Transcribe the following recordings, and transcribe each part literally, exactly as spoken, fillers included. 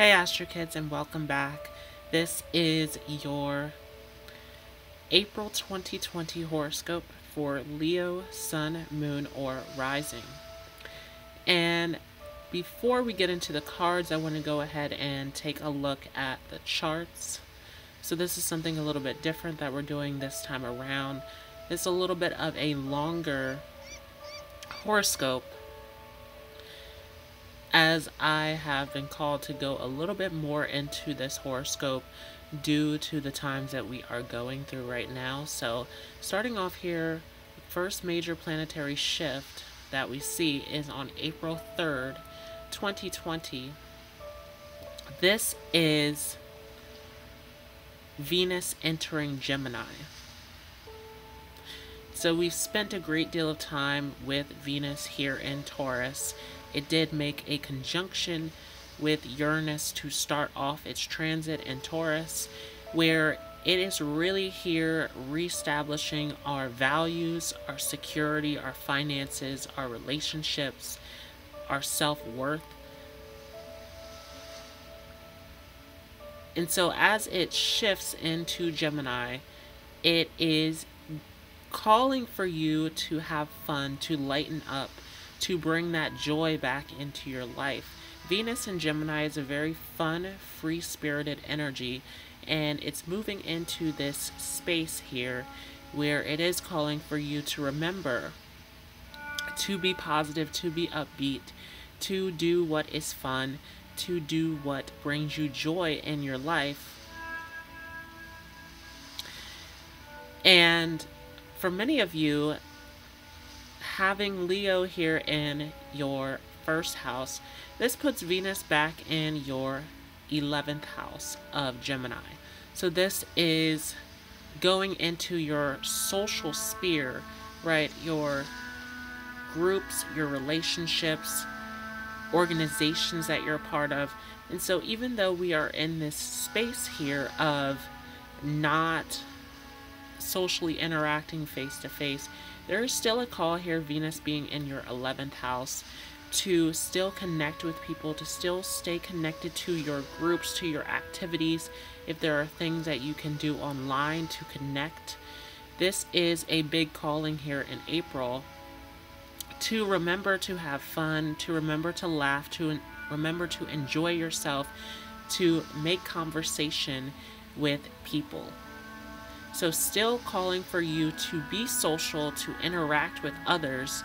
Hey Astro Kids, and welcome back. This is your April twenty twenty horoscope for Leo, Sun, Moon, or Rising. And before we get into the cards, I want to go ahead and take a look at the charts. So this is something a little bit different that we're doing this time around. It's a little bit of a longer horoscope, as I have been called to go a little bit more into this horoscope due to the times that we are going through right now. So starting off here, first major planetary shift that we see is on April third, twenty twenty. This is Venus entering Gemini. So we've spent a great deal of time with Venus here in Taurus. It did make a conjunction with Uranus to start off its transit in Taurus, where it is really here reestablishing our values, our security, our finances, our relationships, our self-worth. And so as it shifts into Gemini, it is calling for you to have fun, to lighten up, to bring that joy back into your life. Venus in Gemini is a very fun, free-spirited energy, and it's moving into this space here where it is calling for you to remember to be positive, to be upbeat, to do what is fun, to do what brings you joy in your life. And for many of you, having Leo here in your first house, this puts Venus back in your eleventh house of Gemini. So this is going into your social sphere, right? Your groups, your relationships, organizations that you're a part of. And so even though we are in this space here of not socially interacting face to face, there is still a call here, Venus being in your eleventh house, to still connect with people, to still stay connected to your groups, to your activities. If there are things that you can do online to connect, this is a big calling here in April to remember to have fun, to remember to laugh, to remember to enjoy yourself, to make conversation with people. So still calling for you to be social, to interact with others,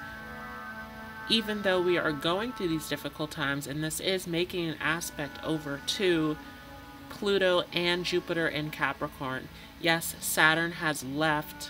even though we are going through these difficult times. And this is making an aspect over to Pluto and Jupiter in Capricorn. Yes, Saturn has left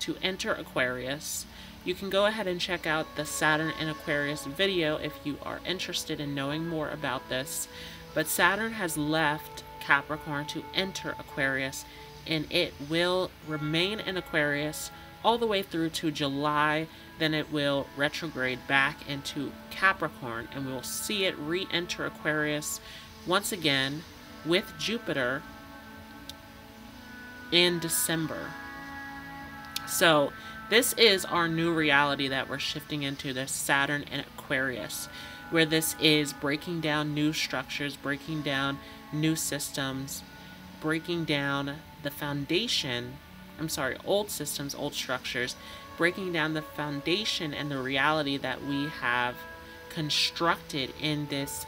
to enter Aquarius. You can go ahead and check out the Saturn in Aquarius video if you are interested in knowing more about this. But Saturn has left Capricorn to enter Aquarius, and it will remain in Aquarius all the way through to July. Then it will retrograde back into Capricorn, and we'll see it re-enter Aquarius once again with Jupiter in December. So this is our new reality that we're shifting into, this Saturn in Aquarius, where this is breaking down new structures, breaking down new systems, breaking down the foundation, I'm sorry, old systems, old structures, breaking down the foundation and the reality that we have constructed in this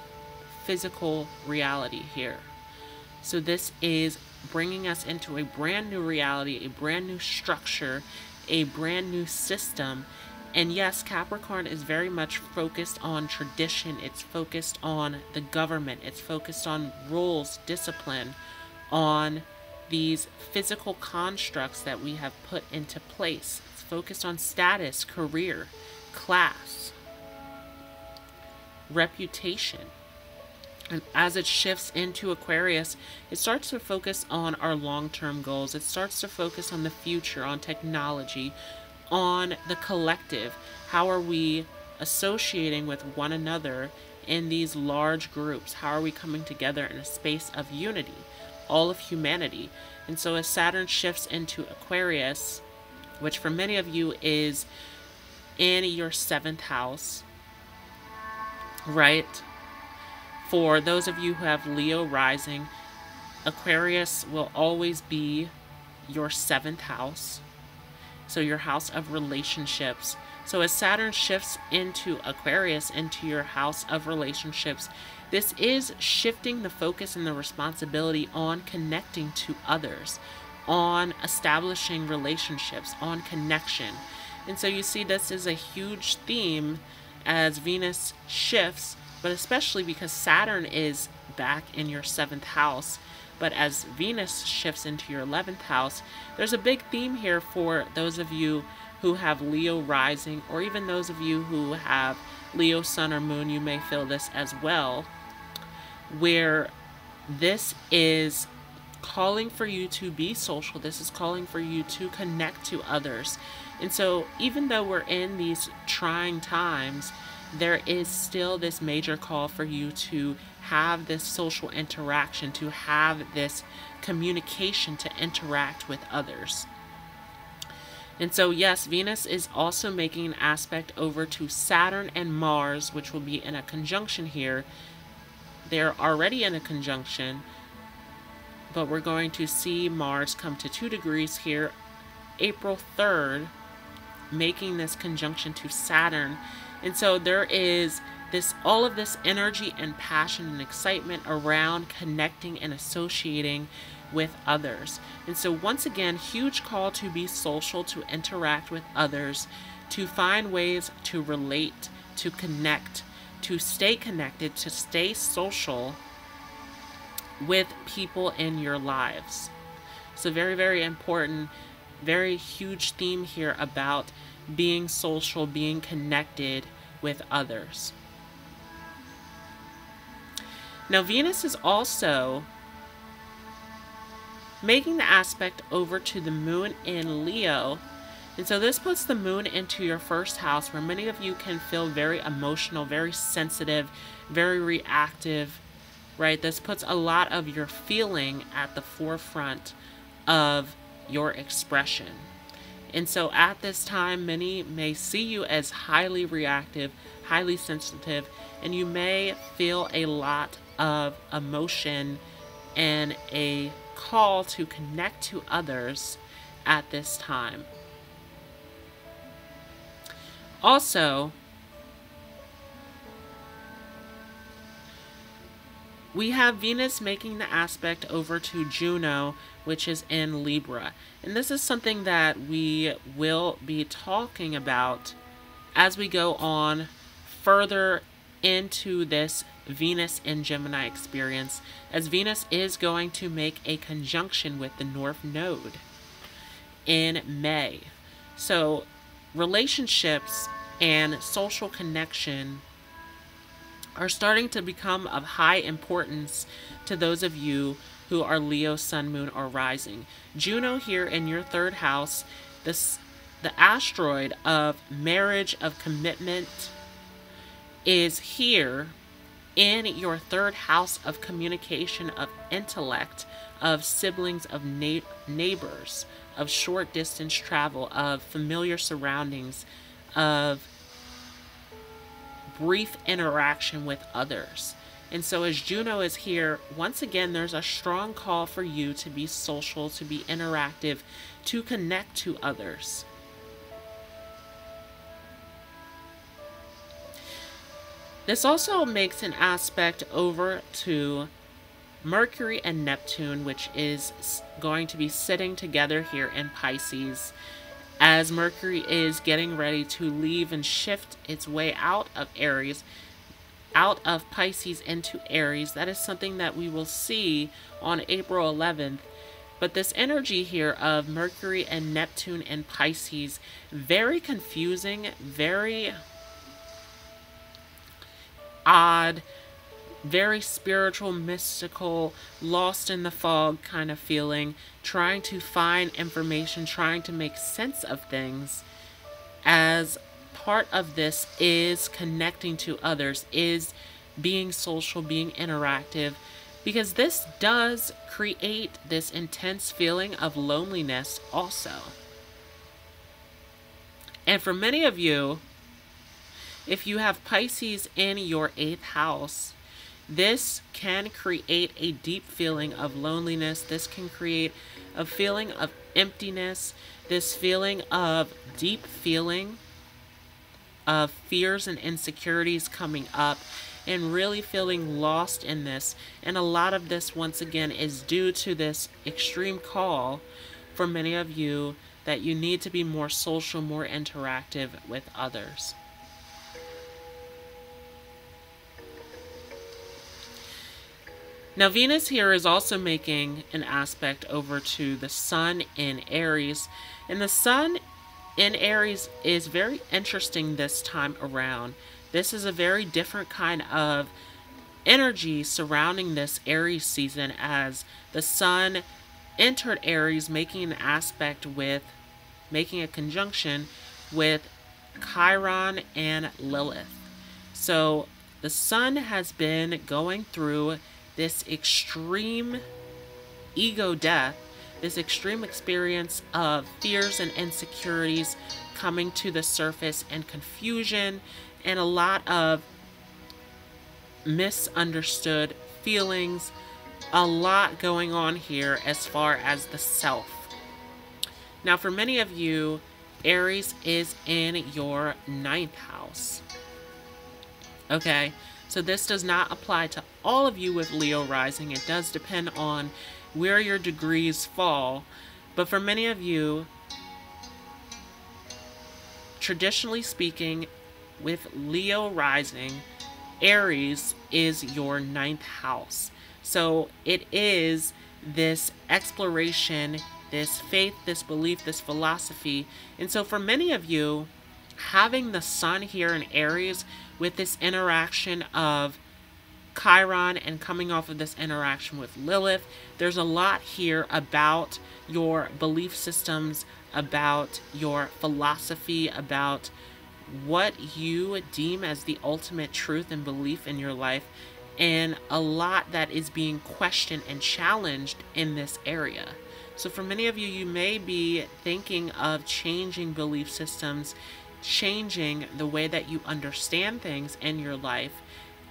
physical reality here. So this is bringing us into a brand new reality, a brand new structure, a brand new system. And yes, Capricorn is very much focused on tradition. It's focused on the government. It's focused on rules, discipline, on these physical constructs that we have put into place. It's focused on status, career, class, reputation. And as it shifts into Aquarius, it starts to focus on our long-term goals. It starts to focus on the future, on technology, on the collective. How are we associating with one another in these large groups? How are we coming together in a space of unity? All of humanity. And so as Saturn shifts into Aquarius, which for many of you is in your seventh house, right? for those of you who have Leo rising, Aquarius will always be your seventh house, so your house of relationships. So as Saturn shifts into Aquarius, into your house of relationships, this is shifting the focus and the responsibility on connecting to others, on establishing relationships, on connection. And so you see this is a huge theme as Venus shifts, but especially because Saturn is back in your seventh house. But as Venus shifts into your eleventh house, there's a big theme here for those of you who have Leo rising, or even those of you who have Leo sun or moon, you may feel this as well, where this is calling for you to be social. This is calling for you to connect to others. And so even though we're in these trying times, there is still this major call for you to have this social interaction, to have this communication, to interact with others. And so, yes, Venus is also making an aspect over to Saturn and Mars, which will be in a conjunction here. They're already in a conjunction, but we're going to see Mars come to two degrees here, April third, making this conjunction to Saturn. And so there is this, all of this energy and passion and excitement around connecting and associating with others. And so once again, huge call to be social, to interact with others, to find ways to relate, to connect, to stay connected, to stay social with people in your lives. So very, very important, very huge theme here about being social, being connected with others. Now Venus is also making the aspect over to the moon in Leo. And so this puts the moon into your first house, where many of you can feel very emotional, very sensitive, very reactive, right? This puts a lot of your feeling at the forefront of your expression. And so at this time, many may see you as highly reactive, highly sensitive, and you may feel a lot of emotion and a call to connect to others at this time. Also, we have Venus making the aspect over to Juno, which is in Libra. And this is something that we will be talking about as we go on further into this Venus and Gemini experience, as Venus is going to make a conjunction with the North Node in May. So relationships and social connection are starting to become of high importance to those of you who are Leo, Sun, Moon, or Rising. Juno here in your third house, this, the asteroid of marriage, of commitment, is here in your third house of communication, of intellect, of siblings, of na neighbors, of short distance travel, of familiar surroundings, of brief interaction with others. And so as Juno is here, once again, there's a strong call for you to be social, to be interactive, to connect to others. This also makes an aspect over to Mercury and Neptune, which is going to be sitting together here in Pisces, as Mercury is getting ready to leave and shift its way out of Aries, out of Pisces into Aries. That is something that we will see on April eleventh. But this energy here of Mercury and Neptune and Pisces, very confusing, very odd, very spiritual, mystical, lost in the fog kind of feeling, trying to find information, trying to make sense of things, as part of this is connecting to others, is being social, being interactive, because this does create this intense feeling of loneliness also. And for many of you, if you have Pisces in your eighth house, This can create a deep feeling of loneliness. This can create a feeling of emptiness, this feeling of deep feeling of fears and insecurities coming up, and really feeling lost in this. And a lot of this, once again, is due to this extreme call for many of you that you need to be more social, more interactive with others. Now, Venus here is also making an aspect over to the Sun in Aries. And the Sun in Aries is very interesting this time around. This is a very different kind of energy surrounding this Aries season, as the Sun entered Aries, making an aspect with, making a conjunction with Chiron and Lilith. So the Sun has been going through this extreme ego death, this extreme experience of fears and insecurities coming to the surface, and confusion, and a lot of misunderstood feelings, a lot going on here as far as the self. Now, for many of you, Aries is in your ninth house. Okay. So this does not apply to all of you with Leo rising. It does depend on where your degrees fall. But for many of you, traditionally speaking, with Leo rising, Aries is your ninth house. So it is this exploration, this faith, this belief, this philosophy. And so for many of you, having the Sun here in Aries with this interaction of Chiron and coming off of this interaction with Lilith, there's a lot here about your belief systems, about your philosophy, about what you deem as the ultimate truth and belief in your life, and a lot that is being questioned and challenged in this area. So for many of you, you may be thinking of changing belief systems, changing the way that you understand things in your life,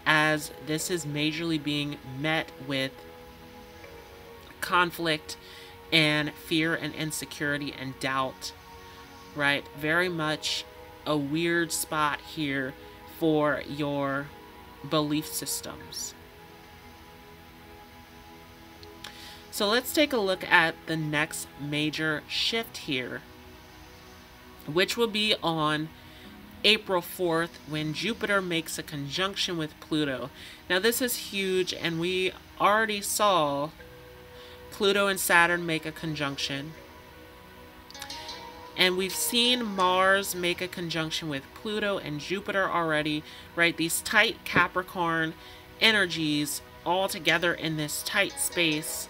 as this is majorly being met with conflict and fear and insecurity and doubt, right? Very much a weird spot here for your belief systems. So let's take a look at the next major shift here, which will be on April fourth when Jupiter makes a conjunction with Pluto. Now, this is huge, and we already saw Pluto and Saturn make a conjunction. And we've seen Mars make a conjunction with Pluto and Jupiter already, right? These tight Capricorn energies all together in this tight space.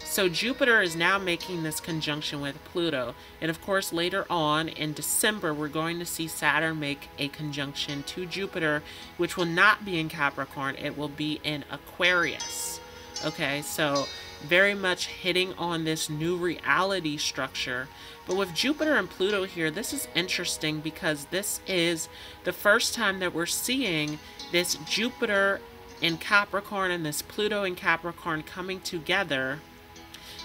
So Jupiter is now making this conjunction with Pluto. And of course, later on in December, we're going to see Saturn make a conjunction to Jupiter, which will not be in Capricorn. It will be in Aquarius. Okay, so very much hitting on this new reality structure. But with Jupiter and Pluto here, this is interesting because this is the first time that we're seeing this Jupiter in Capricorn and this Pluto in Capricorn coming together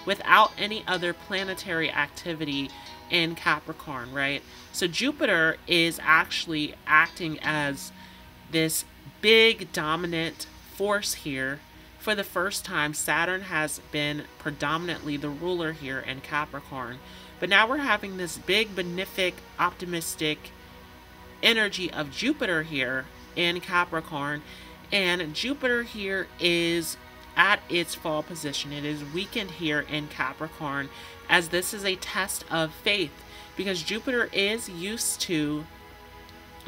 without any other planetary activity in Capricorn, right? So Jupiter is actually acting as this big dominant force here for the first time. Saturn has been predominantly the ruler here in Capricorn. But now we're having this big, benefic, optimistic energy of Jupiter here in Capricorn. And Jupiter here is at its fall position. It is weakened here in Capricorn, as this is a test of faith, because Jupiter is used to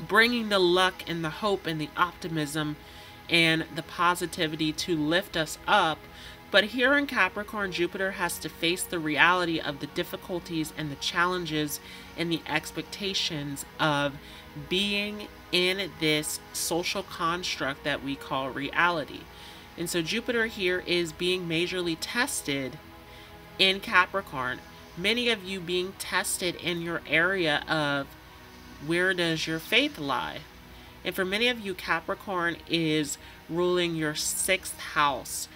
bringing the luck and the hope and the optimism and the positivity to lift us up. But here in Capricorn, Jupiter has to face the reality of the difficulties and the challenges and the expectations of being in this social construct that we call reality. And so Jupiter here is being majorly tested in Capricorn. Many of you being tested in your area of where does your faith lie? And for many of you, Capricorn is ruling your sixth house.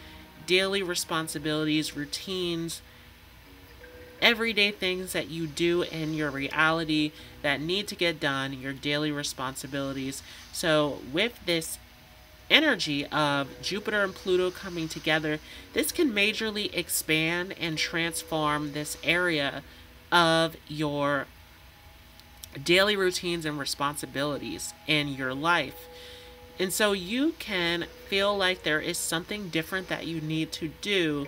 Daily responsibilities, routines, everyday things that you do in your reality that need to get done, your daily responsibilities. So with this energy of Jupiter and Pluto coming together, this can majorly expand and transform this area of your daily routines and responsibilities in your life. And so you can feel like there is something different that you need to do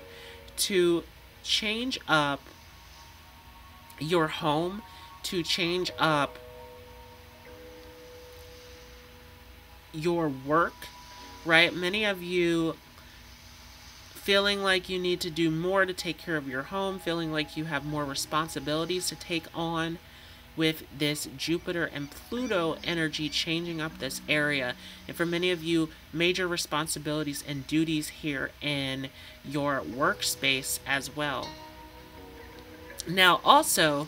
to change up your home, to change up your work, right? Many of you feeling like you need to do more to take care of your home, feeling like you have more responsibilities to take on with this Jupiter and Pluto energy changing up this area. And for many of you, major responsibilities and duties here in your workspace as well. Now also,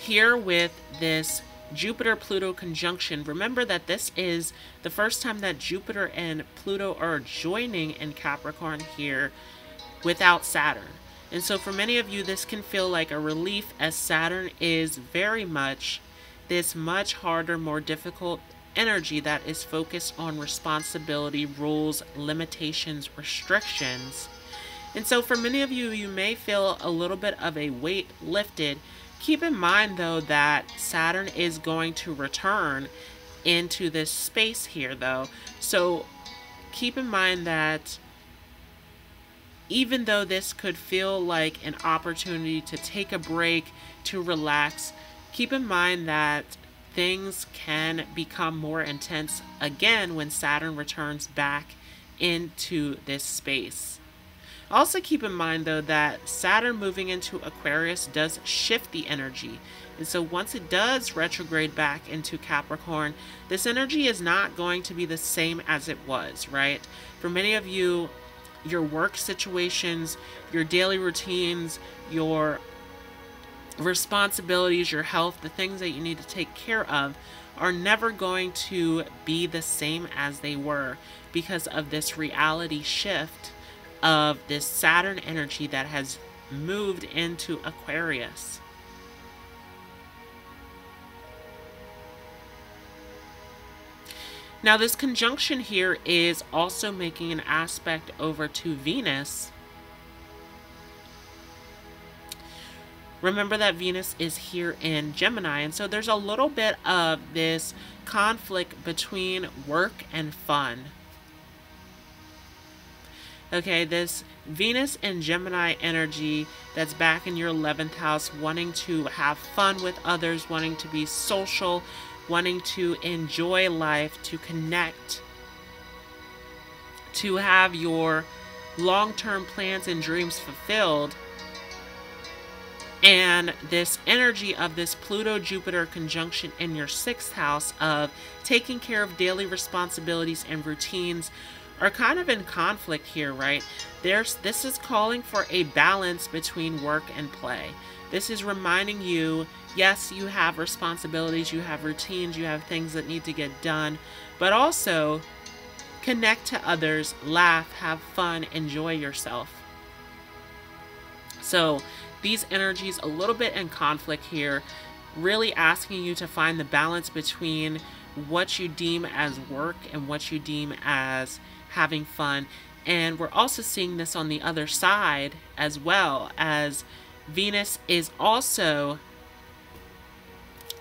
here with this Jupiter-Pluto conjunction, remember that this is the first time that Jupiter and Pluto are joining in Capricorn here without Saturn. And so for many of you, this can feel like a relief, as Saturn is very much this much harder, more difficult energy that is focused on responsibility, rules, limitations, restrictions. And so for many of you, you may feel a little bit of a weight lifted. Keep in mind, though, that Saturn is going to return into this space here, though. So keep in mind that even though this could feel like an opportunity to take a break, to relax, keep in mind that things can become more intense again when Saturn returns back into this space. Also keep in mind, though, that Saturn moving into Aquarius does shift the energy. And so once it does retrograde back into Capricorn, this energy is not going to be the same as it was, right? For many of you, your work situations, your daily routines, your responsibilities, your health, the things that you need to take care of are never going to be the same as they were because of this reality shift of this Saturn energy that has moved into Aquarius. Now this conjunction here is also making an aspect over to Venus. Remember that Venus is here in Gemini, and so there's a little bit of this conflict between work and fun. Okay, this Venus and Gemini energy that's back in your eleventh house, wanting to have fun with others, wanting to be social, wanting to enjoy life, to connect, to have your long-term plans and dreams fulfilled. And this energy of this Pluto-Jupiter conjunction in your sixth house of taking care of daily responsibilities and routines are kind of in conflict here, right? There's, this is calling for a balance between work and play. This is reminding you, yes, you have responsibilities, you have routines, you have things that need to get done, but also connect to others, laugh, have fun, enjoy yourself. So these energies a little bit in conflict here, really asking you to find the balance between what you deem as work and what you deem as having fun. And we're also seeing this on the other side as well, as Venus is also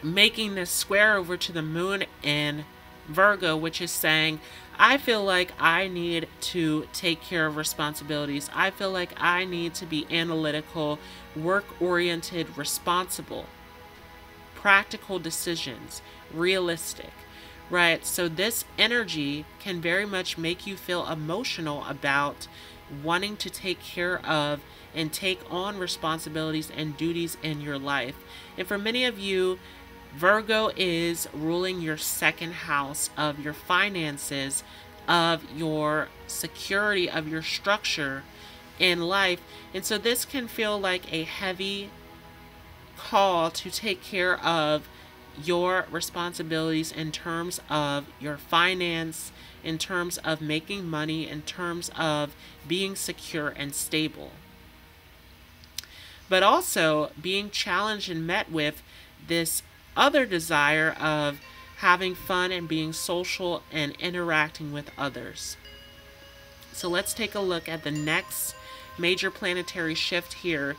making this square over to the moon in Virgo, which is saying, I feel like I need to take care of responsibilities. I feel like I need to be analytical, work-oriented, responsible, practical decisions, realistic, right? So this energy can very much make you feel emotional about wanting to take care of and take on responsibilities and duties in your life. And for many of you, Virgo is ruling your second house of your finances, of your security, of your structure in life. And so this can feel like a heavy call to take care of your responsibilities in terms of your finance, in terms of making money, in terms of being secure and stable. But also being challenged and met with this other desire of having fun and being social and interacting with others. So let's take a look at the next major planetary shift here,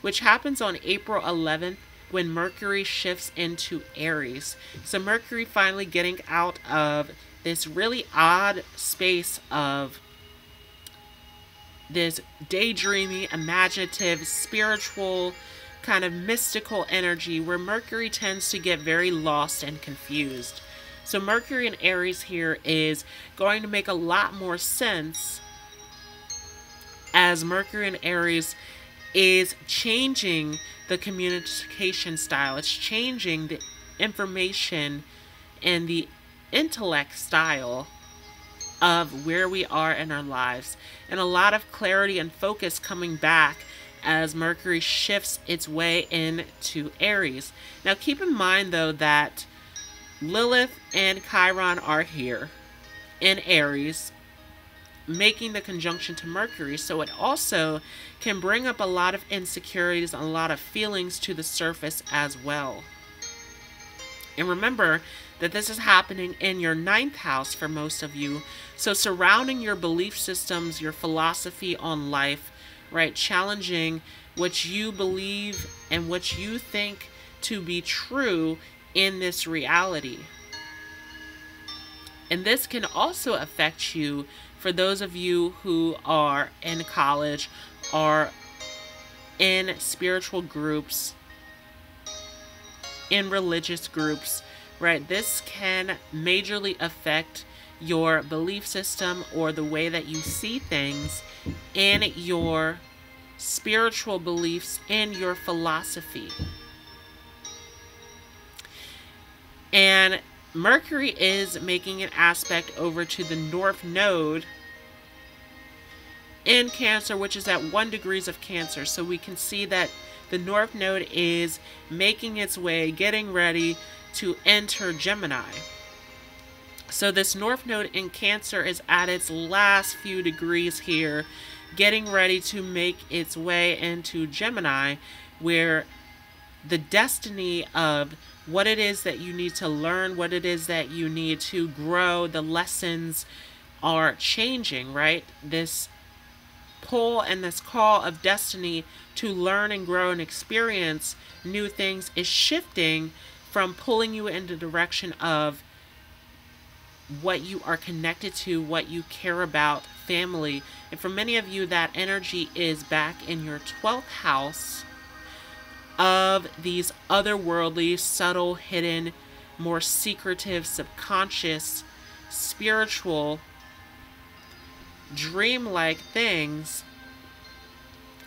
which happens on April eleventh when Mercury shifts into Aries. So Mercury finally getting out of this really odd space of this daydreamy, imaginative, spiritual, kind of mystical energy where Mercury tends to get very lost and confused. So Mercury in Aries here is going to make a lot more sense as Mercury in Aries is changing the communication style. It's changing the information and the intellect style of where we are in our lives, and a lot of clarity and focus coming back as Mercury shifts its way into Aries. Now keep in mind though that Lilith and Chiron are here in Aries making the conjunction to Mercury, so it also can bring up a lot of insecurities, a lot of feelings to the surface as well. And remember that this is happening in your ninth house for most of you, so surrounding your belief systems, your philosophy on life, right? Challenging what you believe and what you think to be true in this reality. And this can also affect you for those of you who are in college, are in spiritual groups, in religious groups, right? This can majorly affect your belief system or the way that you see things in your spiritual beliefs, in your philosophy. And Mercury is making an aspect over to the North Node in Cancer, which is at one degrees of Cancer. So we can see that the North Node is making its way, getting ready to enter Gemini. So this North Node in Cancer is at its last few degrees here, getting ready to make its way into Gemini, where the destiny of what it is that you need to learn, what it is that you need to grow, the lessons are changing, right? This pull and this call of destiny to learn and grow and experience new things is shifting from pulling you in the direction of what you are connected to, what you care about, family. And for many of you, that energy is back in your twelfth house of these otherworldly, subtle, hidden, more secretive, subconscious, spiritual, dreamlike things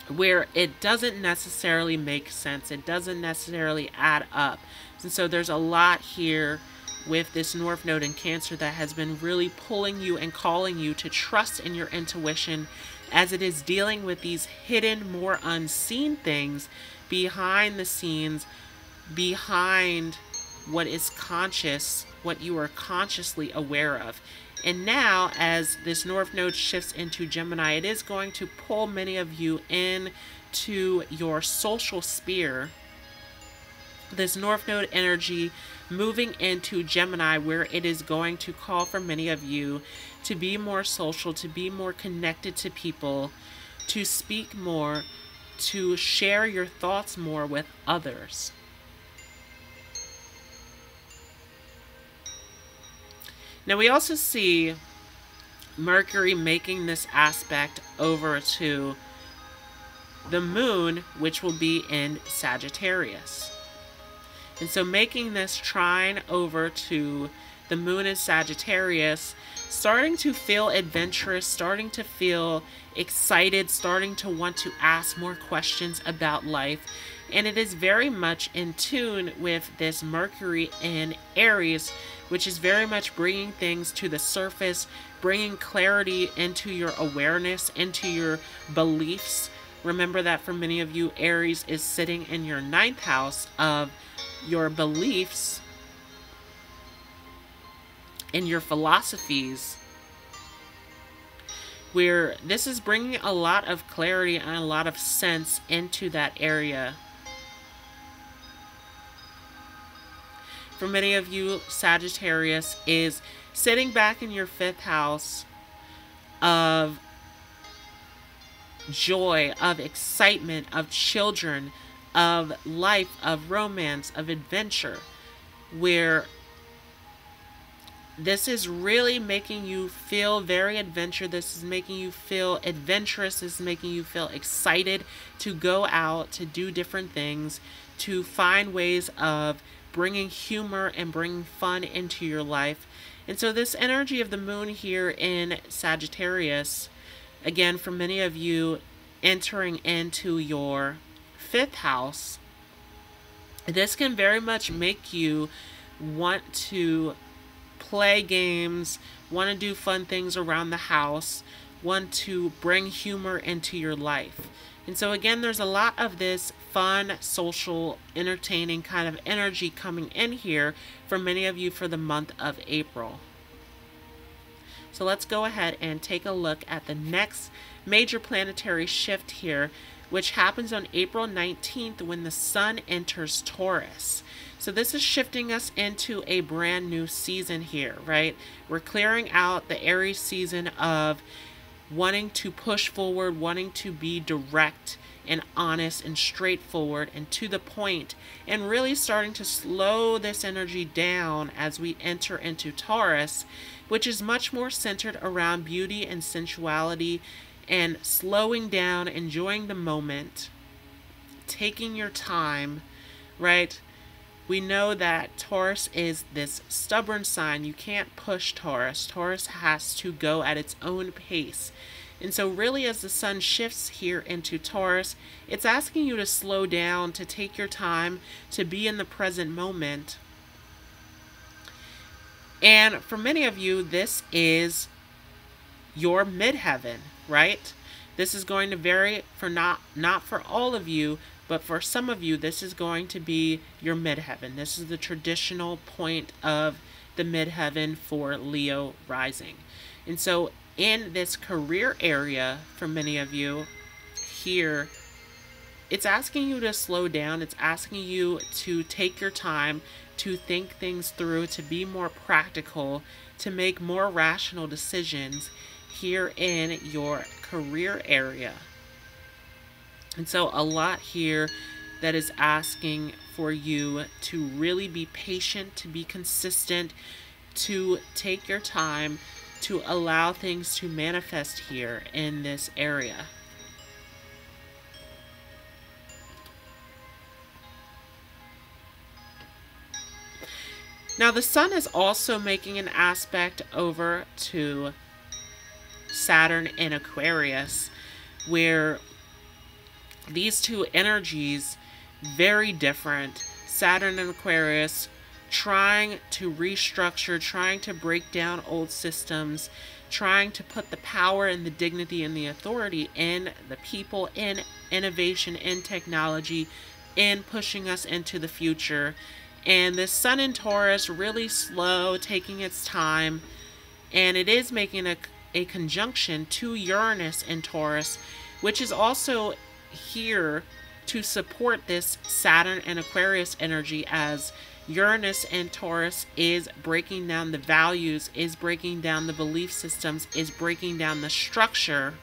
where it doesn't necessarily make sense. It doesn't necessarily add up. And so there's a lot here with this North Node in Cancer that has been really pulling you and calling you to trust in your intuition as it is dealing with these hidden, more unseen things behind the scenes, behind what is conscious, what you are consciously aware of. And now, as this North Node shifts into Gemini, it is going to pull many of you into your social sphere. This North Node energy moving into Gemini, where it is going to call for many of you to be more social, to be more connected to people, to speak more, to share your thoughts more with others. Now we also see Mercury making this aspect over to the Moon, which will be in Sagittarius. And so making this trine over to the Moon in Sagittarius, starting to feel adventurous, starting to feel excited, starting to want to ask more questions about life. And it is very much in tune with this Mercury in Aries, which is very much bringing things to the surface, bringing clarity into your awareness, into your beliefs. Remember that for many of you, Aries is sitting in your ninth house of your beliefs, and your philosophies, where this is bringing a lot of clarity and a lot of sense into that area. For many of you, Sagittarius is sitting back in your fifth house of joy, of excitement, of children, of life, of romance, of adventure, where this is really making you feel very adventure. This is making you feel adventurous. This is making you feel excited to go out, to do different things, to find ways of bringing humor and bringing fun into your life. And so this energy of the moon here in Sagittarius, again, for many of you entering into your fifth house, this can very much make you want to play games, want to do fun things around the house, want to bring humor into your life. And so again, there's a lot of this fun, social, entertaining kind of energy coming in here for many of you for the month of April. So let's go ahead and take a look at the next major planetary shift here, which happens on April nineteenth when the sun enters Taurus. So this is shifting us into a brand new season here, right? We're clearing out the Aries season of wanting to push forward, wanting to be direct and honest and straightforward and to the point, and really starting to slow this energy down as we enter into Taurus, which is much more centered around beauty and sensuality and slowing down, enjoying the moment, taking your time, right? We know that Taurus is this stubborn sign. You can't push Taurus. Taurus has to go at its own pace. And so really, as the sun shifts here into Taurus, it's asking you to slow down, to take your time, to be in the present moment. And for many of you, this is your midheaven, right? This is going to vary for not not for all of you, but for some of you, this is going to be your midheaven. This is the traditional point of the midheaven for Leo rising. And so in this career area, for many of you here, it's asking you to slow down. It's asking you to take your time, to think things through, to be more practical, to make more rational decisions here in your career area. And so a lot here that is asking for you to really be patient, to be consistent, to take your time, to allow things to manifest here in this area. Now the sun is also making an aspect over to Saturn in Aquarius, where these two energies, very different. Saturn and Aquarius trying to restructure, trying to break down old systems, trying to put the power and the dignity and the authority in the people, in innovation, in technology, in pushing us into the future. And this sun in Taurus, really slow, taking its time. And it is making a, a conjunction to Uranus in Taurus, which is also here to support this Saturn and Aquarius energy, as Uranus and Taurus is breaking down the values, is breaking down the belief systems, is breaking down the structure,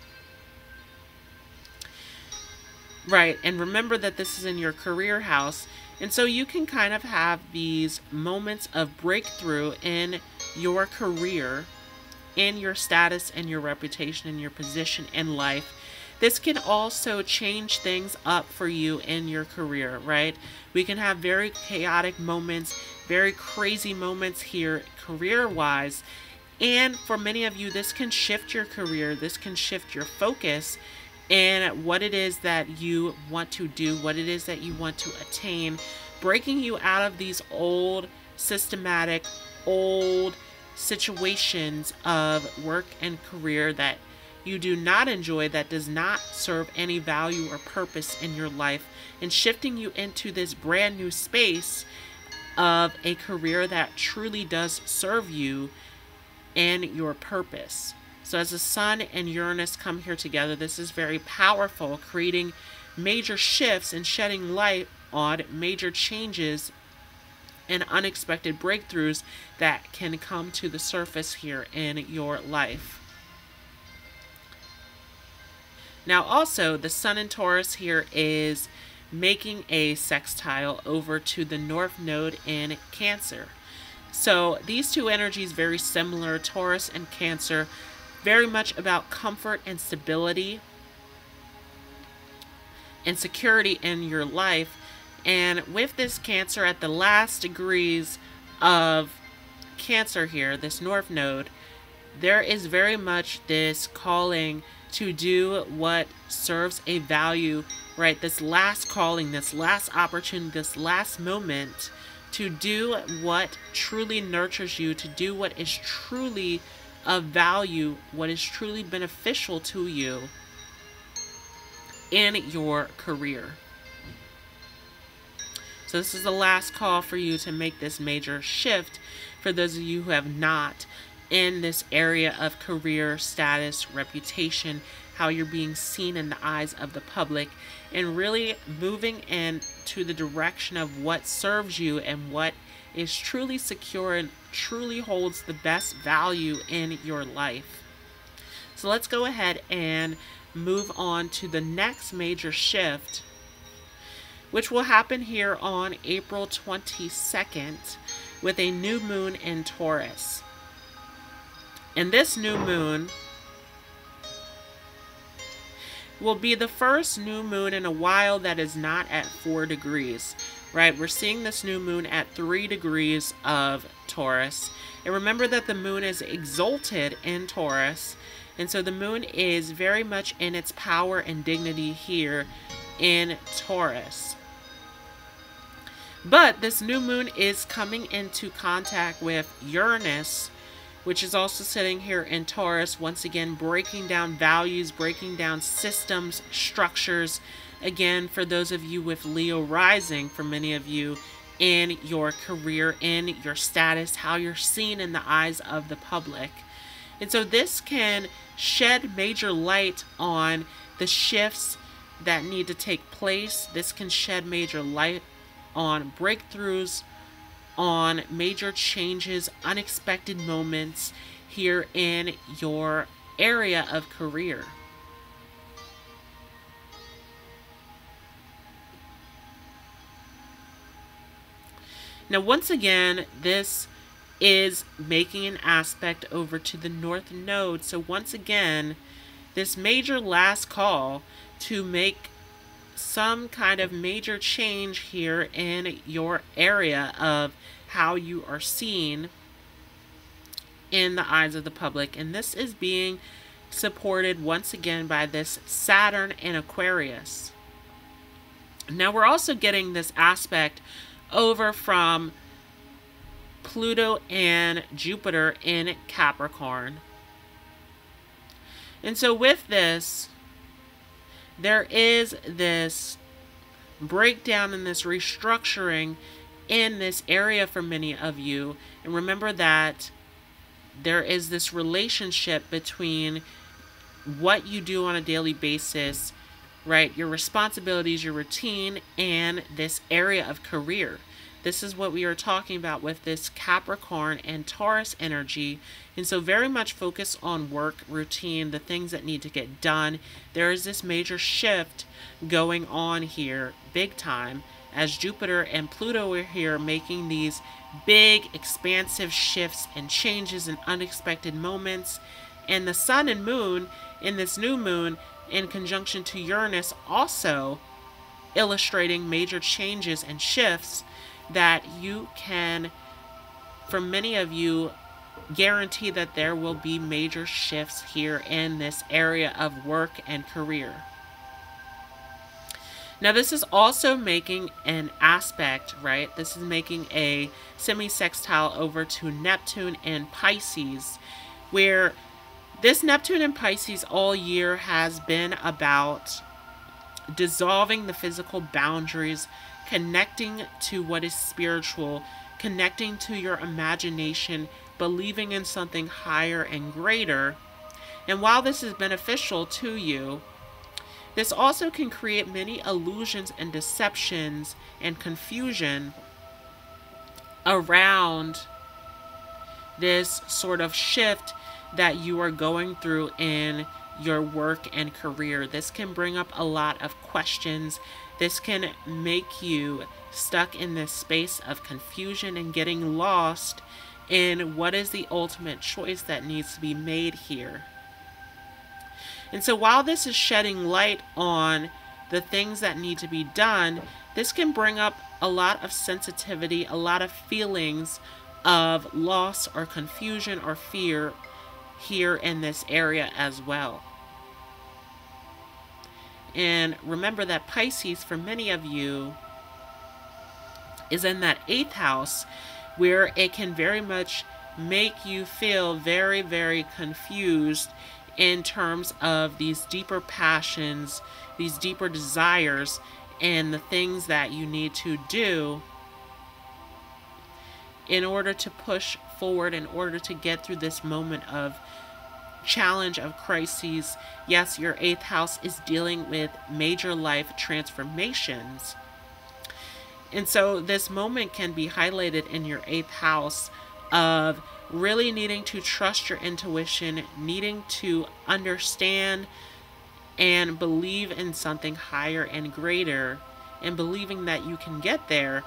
right? And remember that this is in your career house, and so you can kind of have these moments of breakthrough in your career, in your status and your reputation and your position in life. This can also change things up for you in your career, right? We can have very chaotic moments, very crazy moments here career-wise. And for many of you, this can shift your career. This can shift your focus in what it is that you want to do, what it is that you want to attain, breaking you out of these old, systematic, old situations of work and career that you do not enjoy, that does not serve any value or purpose in your life, and shifting you into this brand new space of a career that truly does serve you and your purpose. So as the Sun and Uranus come here together, this is very powerful, creating major shifts and shedding light on major changes and unexpected breakthroughs that can come to the surface here in your life. Now also, the Sun in Taurus here is making a sextile over to the North Node in Cancer. So these two energies very similar, Taurus and Cancer, very much about comfort and stability and security in your life. And with this Cancer at the last degrees of Cancer here, this North Node, there is very much this calling to do what serves a value, right? This last calling, this last opportunity, this last moment to do what truly nurtures you, to do what is truly of value, what is truly beneficial to you in your career. So this is the last call for you to make this major shift for those of you who have not, in this area of career, status, reputation, how you're being seen in the eyes of the public, and really moving in to the direction of what serves you and what is truly secure and truly holds the best value in your life. So let's go ahead and move on to the next major shift, which will happen here on April twenty-second with a new moon in Taurus. And this new moon will be the first new moon in a while that is not at four degrees, right? We're seeing this new moon at three degrees of Taurus. And remember that the moon is exalted in Taurus. And so the moon is very much in its power and dignity here in Taurus. But this new moon is coming into contact with Uranus, which is also sitting here in Taurus, once again breaking down values, breaking down systems, structures. Again, for those of you with Leo rising, for many of you in your career, in your status, how you're seen in the eyes of the public. And so this can shed major light on the shifts that need to take place. This can shed major light on breakthroughs, on major changes, unexpected moments here in your area of career. Now, once again, this is making an aspect over to the North Node. So once again, this major last call to make some kind of major change here in your area of how you are seen in the eyes of the public. And this is being supported once again by this Saturn in Aquarius. Now we're also getting this aspect over from Pluto and Jupiter in Capricorn. And so with this, there is this breakdown and this restructuring in this area for many of you. And remember that there is this relationship between what you do on a daily basis, right? Your responsibilities, your routine, and this area of career. This is what we are talking about with this Capricorn and Taurus energy. And so very much focus on work, routine, the things that need to get done. There is this major shift going on here big time as Jupiter and Pluto are here making these big expansive shifts and changes and unexpected moments. And the Sun and Moon in this new moon in conjunction to Uranus also illustrating major changes and shifts that you can, for many of you, guarantee that there will be major shifts here in this area of work and career. Now this is also making an aspect, right? This is making a semi-sextile over to Neptune and Pisces, where this Neptune and Pisces all year has been about dissolving the physical boundaries, connecting to what is spiritual, connecting to your imagination, believing in something higher and greater. And while this is beneficial to you, this also can create many illusions and deceptions and confusion around this sort of shift that you are going through in your work and career. This can bring up a lot of questions. This can make you stuck in this space of confusion and getting lost in what is the ultimate choice that needs to be made here. And so while this is shedding light on the things that need to be done, this can bring up a lot of sensitivity, a lot of feelings of loss or confusion or fear here in this area as well. And remember that Pisces, for many of you, is in that eighth house where it can very much make you feel very, very confused in terms of these deeper passions, these deeper desires, and the things that you need to do in order to push forward, in order to get through this moment of challenge, of crises. Yes, your eighth house is dealing with major life transformations. And so this moment can be highlighted in your eighth house of really needing to trust your intuition, needing to understand and believe in something higher and greater, and believing that you can get there.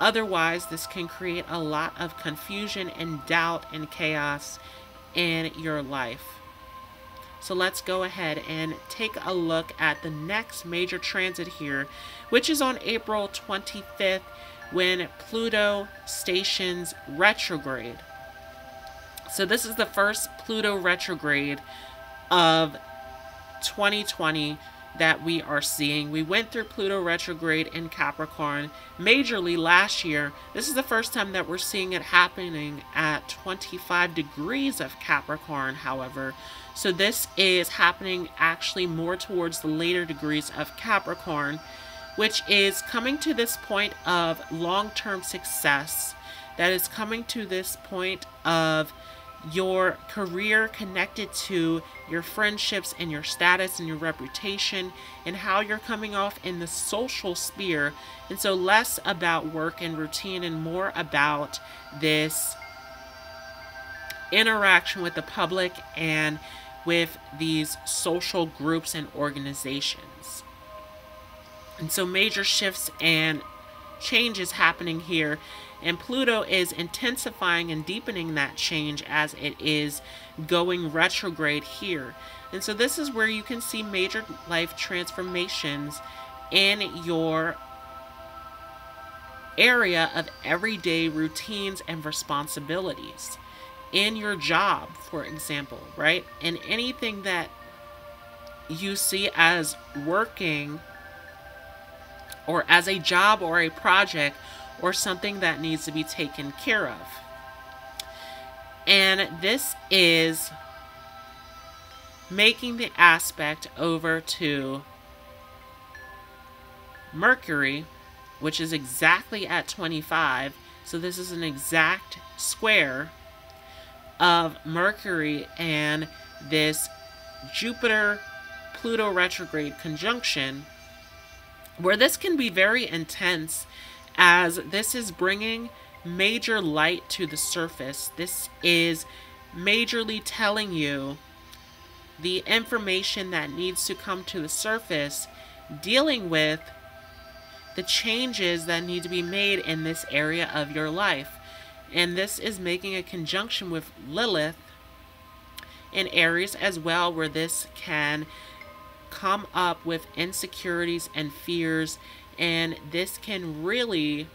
Otherwise, this can create a lot of confusion and doubt and chaos in your life. So let's go ahead and take a look at the next major transit here, which is on April twenty-fifth, when Pluto stations retrograde. So this is the first Pluto retrograde of twenty twenty that we are seeing. We went through Pluto retrograde in Capricorn majorly last year. This is the first time that we're seeing it happening at twenty-five degrees of Capricorn, however. So this is happening actually more towards the later degrees of Capricorn, which is coming to this point of long-term success, that is coming to this point of your career connected to your friendships and your status and your reputation and how you're coming off in the social sphere. And so less about work and routine and more about this interaction with the public and with these social groups and organizations. And so major shifts and changes happening here. And Pluto is intensifying and deepening that change as it is going retrograde here. And so this is where you can see major life transformations in your area of everyday routines and responsibilities. In your job, for example, right? And anything that you see as working or as a job or a project or something that needs to be taken care of. And this is making the aspect over to Mercury, which is exactly at twenty-five. So this is an exact square of Mercury and this Jupiter-Pluto retrograde conjunction, where this can be very intense, as this is bringing major light to the surface. This is majorly telling you the information that needs to come to the surface, dealing with the changes that need to be made in this area of your life. And this is making a conjunction with Lilith in Aries as well, where this can come up with insecurities and fears. And this can really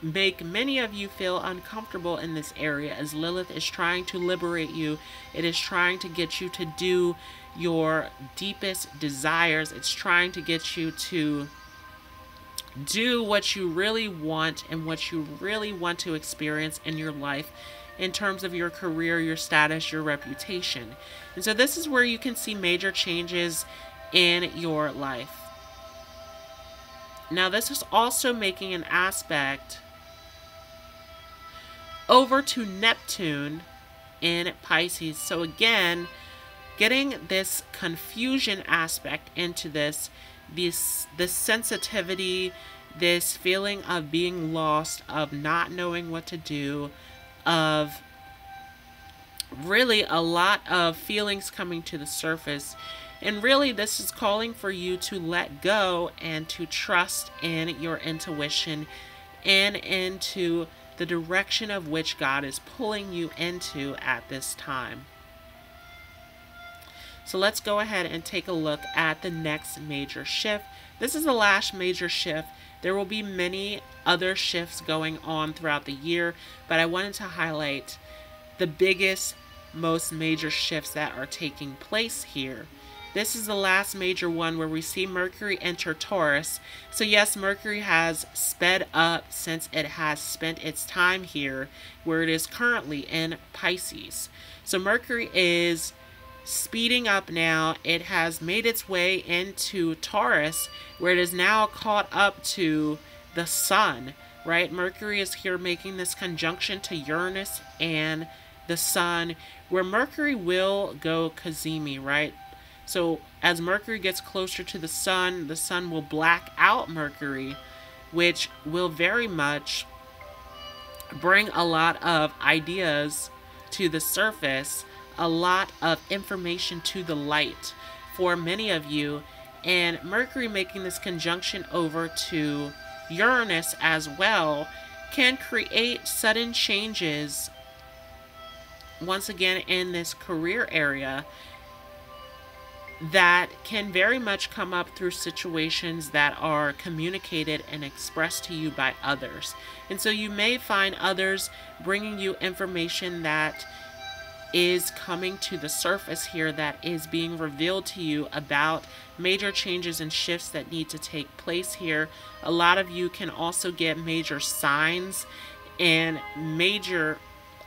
make many of you feel uncomfortable in this area, as Lilith is trying to liberate you. It is trying to get you to do your deepest desires. It's trying to get you to do what you really want and what you really want to experience in your life in terms of your career, your status, your reputation. And so this is where you can see major changes in your life. Now, this is also making an aspect over to Neptune in Pisces. So again, getting this confusion aspect into this, this, this sensitivity, this feeling of being lost, of not knowing what to do, of really a lot of feelings coming to the surface. And really this is calling for you to let go and to trust in your intuition and into the direction of which God is pulling you into at this time. So let's go ahead and take a look at the next major shift. This is the last major shift. There will be many other shifts going on throughout the year, but I wanted to highlight the biggest, most major shifts that are taking place here. This is the last major one where we see Mercury enter Taurus. So yes, Mercury has sped up since it has spent its time here where it is currently in Pisces. So Mercury is speeding up now. It has made its way into Taurus where it is now caught up to the Sun, right? Mercury is here making this conjunction to Uranus and the Sun where Mercury will go Kazemi, right? So as Mercury gets closer to the Sun, the Sun will black out Mercury, which will very much bring a lot of ideas to the surface, a lot of information to the light for many of you. And Mercury making this conjunction over to Uranus as well can create sudden changes, once again, in this career area, that can very much come up through situations that are communicated and expressed to you by others. And so you may find others bringing you information that is coming to the surface here, that is being revealed to you about major changes and shifts that need to take place here. A lot of you can also get major signs and major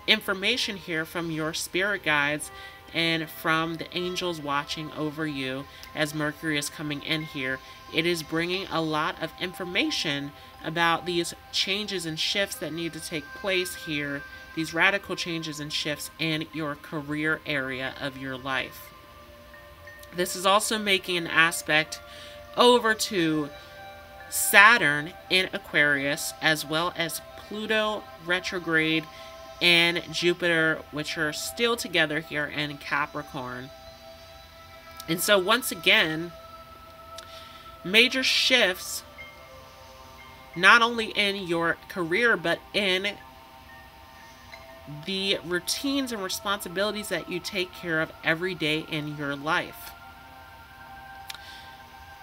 information here from your spirit guides and from the angels watching over you. As Mercury is coming in here, it is bringing a lot of information about these changes and shifts that need to take place here, these radical changes and shifts in your career area of your life. This is also making an aspect over to Saturn in Aquarius, as well as Pluto retrograde and Jupiter, which are still together here in Capricorn. And so once again, major shifts not only in your career, but in the routines and responsibilities that you take care of every day in your life.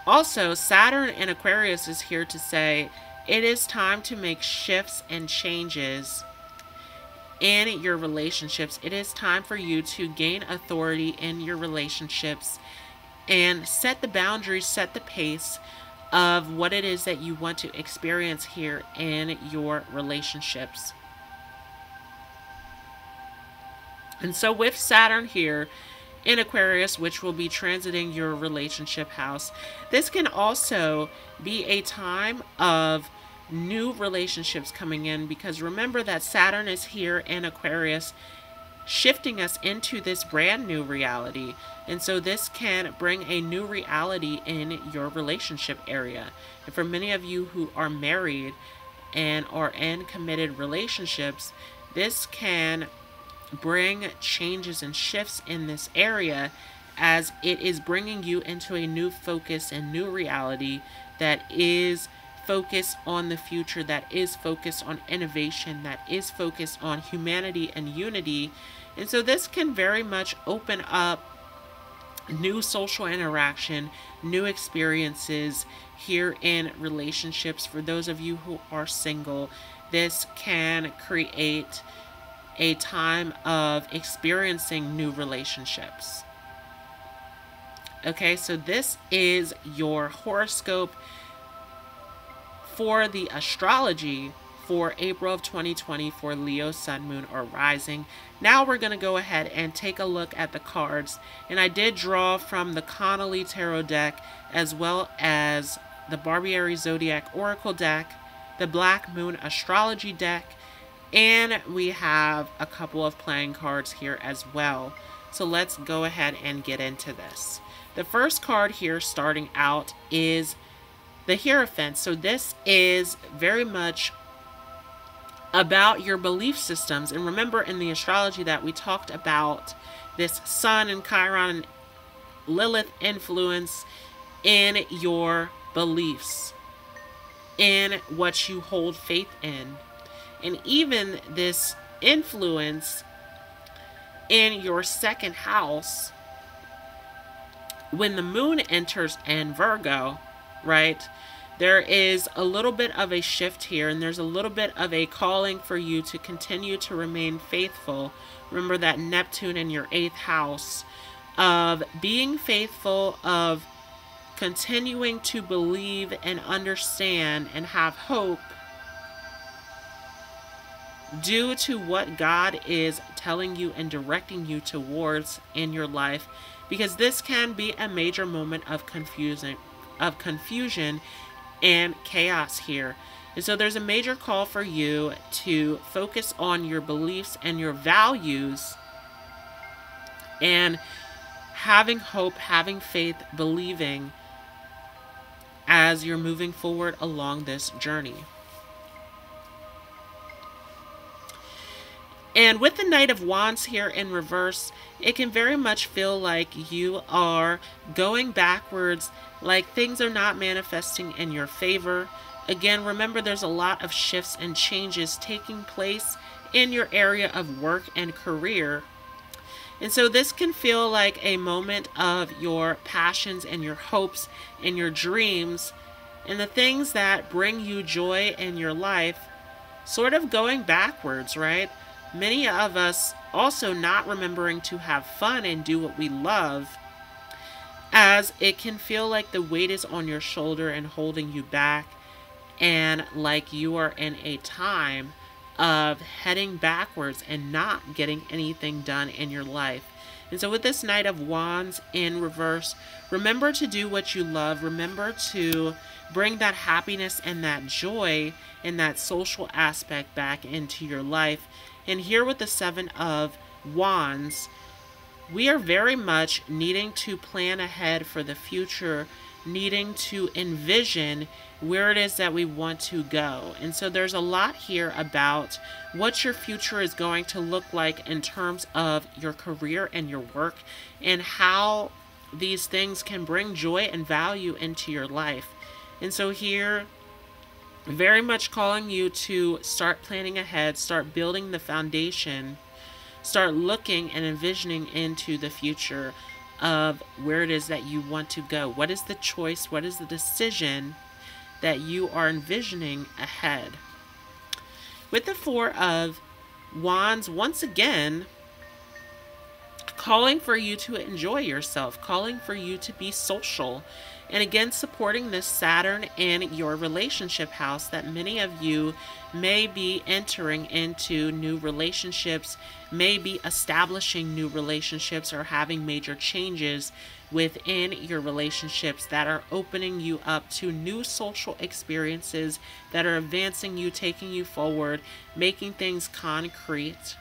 Also, Saturn in Aquarius is here to say it is time to make shifts and changes in your relationships. It is time for you to gain authority in your relationships and set the boundaries, set the pace of what it is that you want to experience here in your relationships. And so with Saturn here in Aquarius, which will be transiting your relationship house, this can also be a time of new relationships coming in, because remember that Saturn is here in Aquarius shifting us into this brand new reality. And so this can bring a new reality in your relationship area. And for many of you who are married and are in committed relationships, this can bring changes and shifts in this area, as it is bringing you into a new focus and new reality that is focus on the future, that is focused on innovation, that is focused on humanity and unity. And so this can very much open up new social interaction, new experiences here in relationships. For those of you who are single, this can create a time of experiencing new relationships. Okay, so this is your horoscope for the astrology for April of twenty twenty for Leo, Sun, Moon, or Rising. Now we're going to go ahead and take a look at the cards. And I did draw from the Connolly Tarot deck, as well as the Barbieri Zodiac Oracle deck, the Black Moon Astrology deck, And we have a couple of playing cards here as well. So let's go ahead and get into this. The first card here starting out is the Hierophant. So this is very much about your belief systems. And remember in the astrology that we talked about this Sun and Chiron and Lilith influence in your beliefs, in what you hold faith in, and even this influence in your second house when the moon enters in Virgo, right? There is a little bit of a shift here, and there's a little bit of a calling for you to continue to remain faithful. Remember that Neptune in your eighth house, of being faithful, of continuing to believe and understand and have hope due to what God is telling you and directing you towards in your life, because this can be a major moment of confusing, of confusion and chaos here. And so there's a major call for you to focus on your beliefs and your values, and having hope, having faith, believing as you're moving forward along this journey. And with the Knight of Wands here in reverse, it can very much feel like you are going backwards, like things are not manifesting in your favor. Again, remember there's a lot of shifts and changes taking place in your area of work and career. And so this can feel like a moment of your passions and your hopes and your dreams and the things that bring you joy in your life sort of going backwards, right? Many of us also not remembering to have fun and do what we love, as it can feel like the weight is on your shoulder and holding you back, and like you are in a time of heading backwards and not getting anything done in your life. And so with this Knight of Wands in reverse, remember to do what you love. Remember to bring that happiness and that joy and that social aspect back into your life. And here with the Seven of Wands, we are very much needing to plan ahead for the future, needing to envision where it is that we want to go. And so there's a lot here about what your future is going to look like in terms of your career and your work, and how these things can bring joy and value into your life. And so here, very much calling you to start planning ahead, start building the foundation, start looking and envisioning into the future of where it is that you want to go. What is the choice? What is the decision that you are envisioning ahead? With the Four of Wands, once again, calling for you to enjoy yourself, calling for you to be social. And again, supporting this Saturn in your relationship house, that many of you may be entering into new relationships, may be establishing new relationships, or having major changes within your relationships that are opening you up to new social experiences that are advancing you, taking you forward, making things concrete.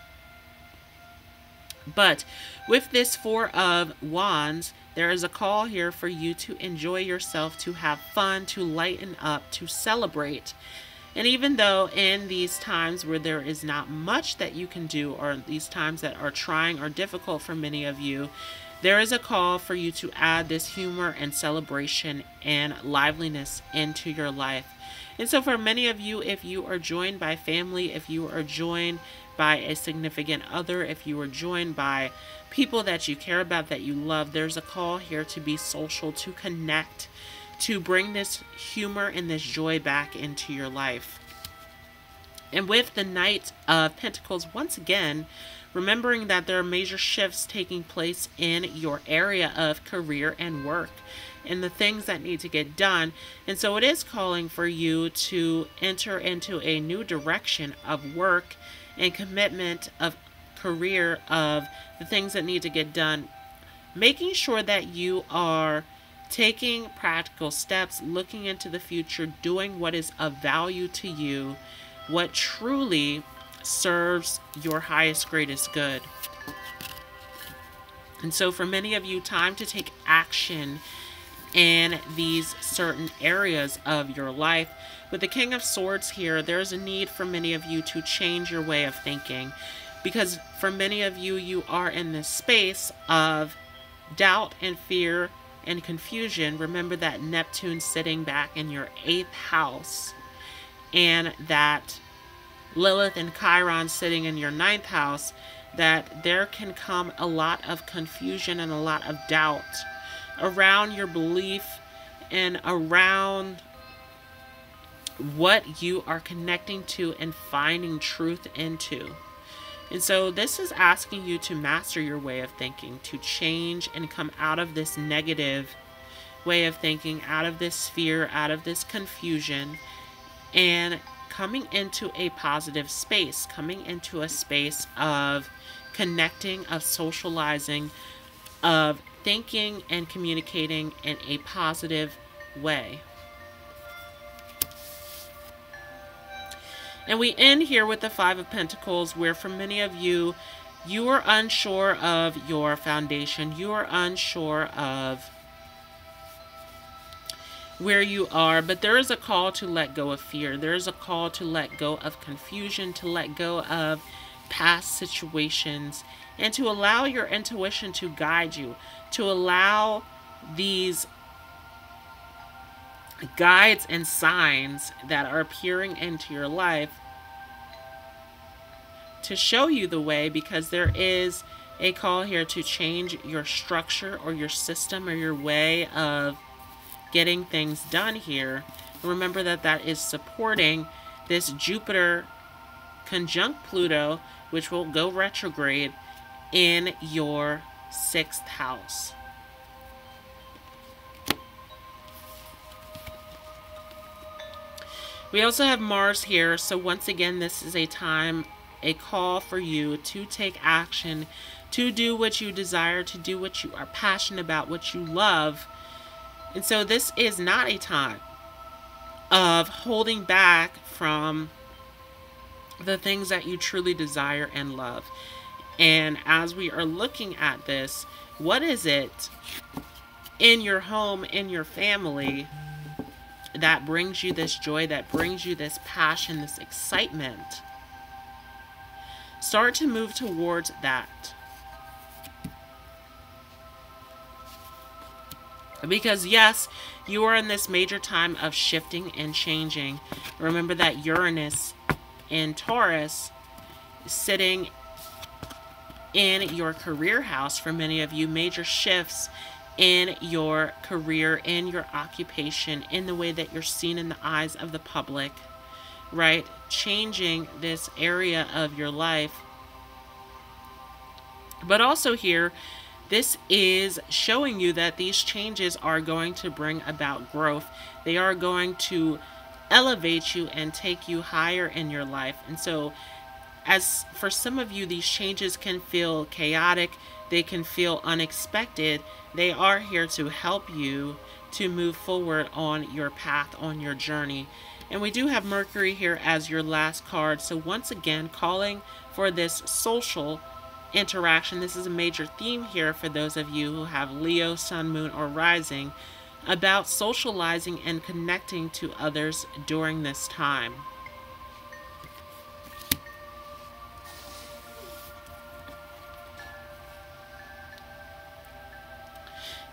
But with this Four of Wands, there is a call here for you to enjoy yourself, to have fun, to lighten up, to celebrate. And even though in these times where there is not much that you can do, or these times that are trying or difficult for many of you, there is a call for you to add this humor and celebration and liveliness into your life. And so for many of you, if you are joined by family, if you are joined by a significant other, if you are joined by people that you care about, that you love, there's a call here to be social, to connect, to bring this humor and this joy back into your life. And with the Knight of Pentacles, once again, remembering that there are major shifts taking place in your area of career and work, and the things that need to get done. And so it is calling for you to enter into a new direction of work and commitment, of career, of the things that need to get done, making sure that you are taking practical steps, looking into the future, doing what is of value to you, what truly serves your highest, greatest good. And so for many of you, time to take action in these certain areas of your life. With the King of Swords here, there's a need for many of you to change your way of thinking, because for many of you, you are in this space of doubt and fear and confusion. Remember that Neptune sitting back in your eighth house, and that Lilith and Chiron sitting in your ninth house, that there can come a lot of confusion and a lot of doubt around your belief and around what you are connecting to and finding truth into. And so this is asking you to master your way of thinking, to change and come out of this negative way of thinking, out of this fear, out of this confusion, and coming into a positive space, coming into a space of connecting, of socializing, of thinking and communicating in a positive way. And we end here with the Five of Pentacles, where for many of you, you are unsure of your foundation. You are unsure of where you are, but there is a call to let go of fear. There is a call to let go of confusion, to let go of past situations, and to allow your intuition to guide you, to allow these guides and signs that are appearing into your life to show you the way, because there is a call here to change your structure or your system or your way of getting things done here. Remember that that is supporting this Jupiter conjunct Pluto, which will go retrograde in your sixth house. We also have Mars here. So once again, this is a time, a call for you to take action, to do what you desire, to do what you are passionate about, what you love. And so this is not a time of holding back from the things that you truly desire and love. And as we are looking at this, what is it in your home, in your family, that brings you this joy, that brings you this passion, this excitement? Start to move towards that, because yes, you are in this major time of shifting and changing. Remember that Uranus and Taurus sitting in your career house. For many of you, major shifts in your career, in your occupation, in the way that you're seen in the eyes of the public, right? Changing this area of your life. But also here, this is showing you that these changes are going to bring about growth. They are going to elevate you and take you higher in your life. And so as for some of you, these changes can feel chaotic. They can feel unexpected. They are here to help you to move forward on your path, on your journey. And we do have Mercury here as your last card. So once again, calling for this social interaction. This is a major theme here for those of you who have Leo, Sun, Moon, or Rising, about socializing and connecting to others during this time.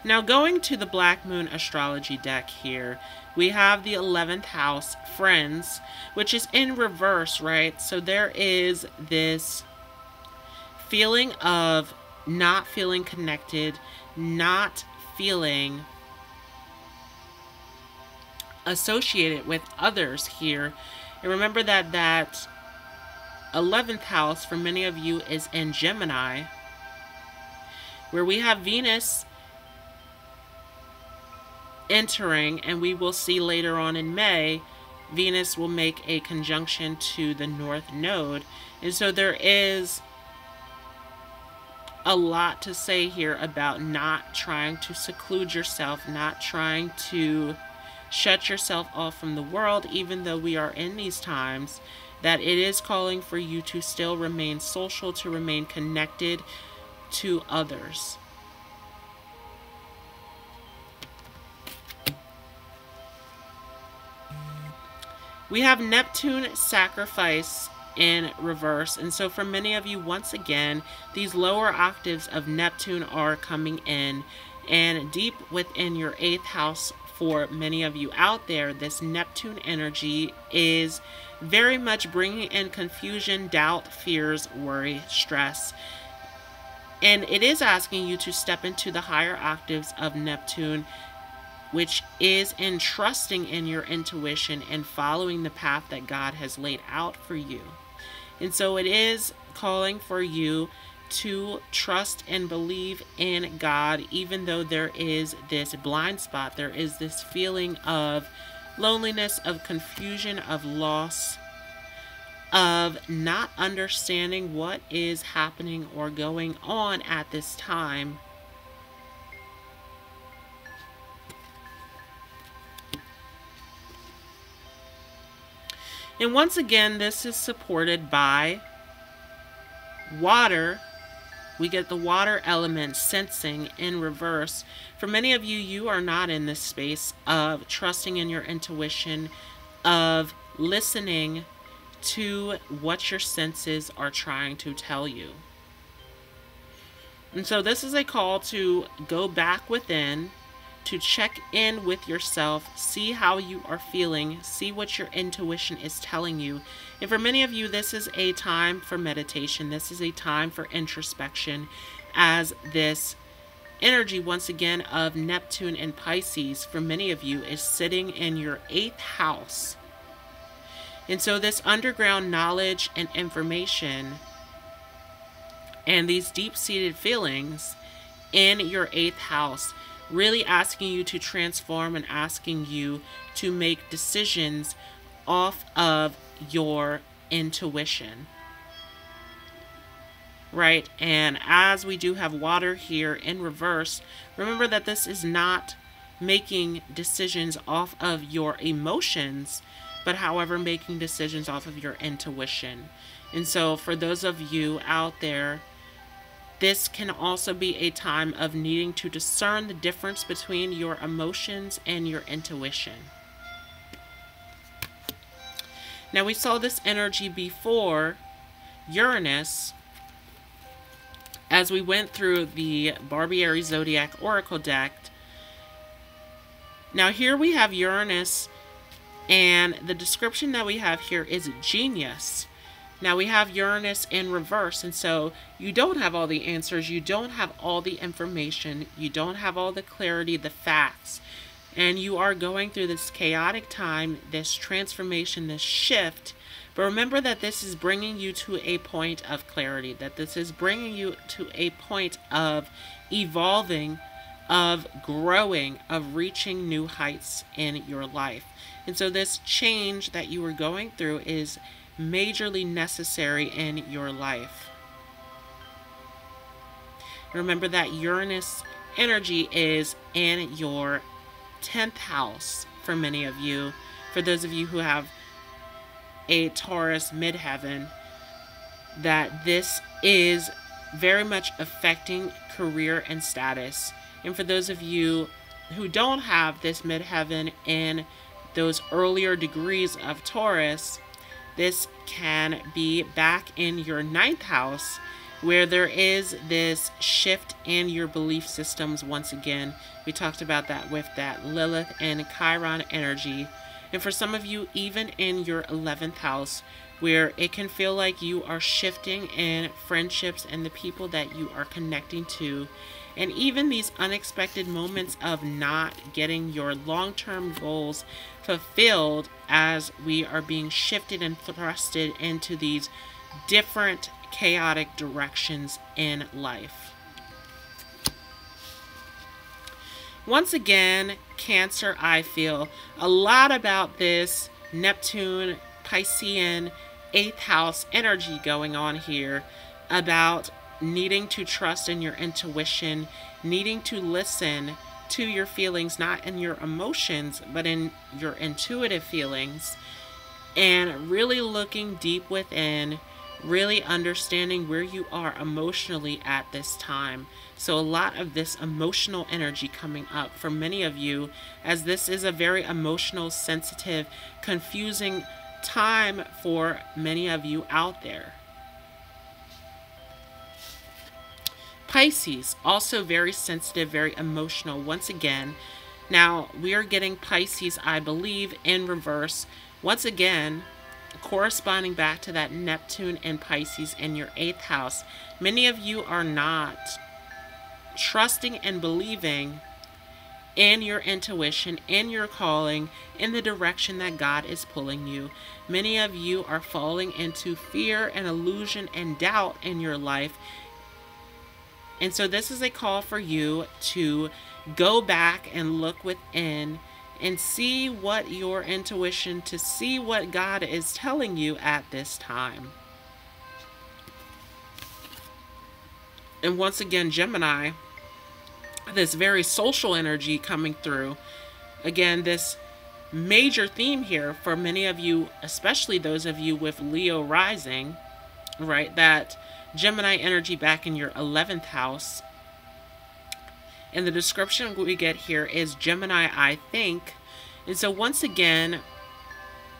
Now, going to the Black Moon Astrology deck here, we have the eleventh house, friends, which is in reverse, right? So there is this feeling of not feeling connected, not feeling associated with others here. And remember that that eleventh house for many of you is in Gemini, where we have Venus entering, and we will see later on in May, Venus will make a conjunction to the North Node. And so there is a lot to say here about not trying to seclude yourself, not trying to shut yourself off from the world, even though we are in these times. that it is calling for you to still remain social, to remain connected to others. We have Neptune sacrifice in reverse, and so for many of you, once again, these lower octaves of Neptune are coming in, and deep within your eighth house for many of you out there, this Neptune energy is very much bringing in confusion, doubt, fears, worry, stress. And it is asking you to step into the higher octaves of Neptune, which is in trusting in your intuition and following the path that God has laid out for you. And so it is calling for you to trust and believe in God, even though there is this blind spot, there is this feeling of loneliness, of confusion, of loss, of not understanding what is happening or going on at this time. And once again, this is supported by water. We get the water element sensing in reverse. For many of you, you are not in this space of trusting in your intuition, of listening to what your senses are trying to tell you. And so this is a call to go back within, to check in with yourself, see how you are feeling, see what your intuition is telling you. And for many of you, this is a time for meditation. This is a time for introspection, as this energy, once again, of Neptune and Pisces, for many of you, is sitting in your eighth house. And so this underground knowledge and information and these deep-seated feelings in your eighth house really asking you to transform and asking you to make decisions off of your intuition, right? And as we do have water here in reverse, remember that this is not making decisions off of your emotions, but however, making decisions off of your intuition. And so for those of you out there, this can also be a time of needing to discern the difference between your emotions and your intuition. Now, we saw this energy before Uranus as we went through the Barbieri Zodiac Oracle deck. Now, here we have Uranus, and the description that we have here is genius. Now we have Uranus in reverse, and so you don't have all the answers, you don't have all the information, you don't have all the clarity, the facts, and you are going through this chaotic time, this transformation, this shift, but remember that this is bringing you to a point of clarity, that this is bringing you to a point of evolving, of growing, of reaching new heights in your life. And so this change that you are going through is majorly necessary in your life. Remember that Uranus energy is in your tenth house for many of you. For those of you who have a Taurus midheaven, that this is very much affecting career and status. And for those of you who don't have this midheaven in those earlier degrees of Taurus, this can be back in your ninth house, where there is this shift in your belief systems. Once again, we talked about that with that Lilith and Chiron energy. And for some of you, even in your eleventh house, where it can feel like you are shifting in friendships and the people that you are connecting to. And even these unexpected moments of not getting your long-term goals fulfilled, as we are being shifted and thrusted into these different chaotic directions in life. Once again, Cancer, I feel a lot about this Neptune, Piscean, eighth house energy going on here about needing to trust in your intuition, needing to listen to your feelings, not in your emotions, but in your intuitive feelings, and really looking deep within, really understanding where you are emotionally at this time. So a lot of this emotional energy coming up for many of you, as this is a very emotional, sensitive, confusing time for many of you out there. Pisces, also very sensitive, very emotional once again. Now, we are getting Pisces, I believe, in reverse. Once again, corresponding back to that Neptune and Pisces in your eighth house. Many of you are not trusting and believing in your intuition, in your calling, in the direction that God is pulling you. Many of you are falling into fear and illusion and doubt in your life. And so this is a call for you to go back and look within and see what your intuition, to see what God is telling you at this time. And once again, Gemini, this very social energy coming through. Again, this major theme here for many of you, especially those of you with Leo rising, right? That Gemini energy back in your eleventh house. And the description we get here is Gemini, I think. And so once again,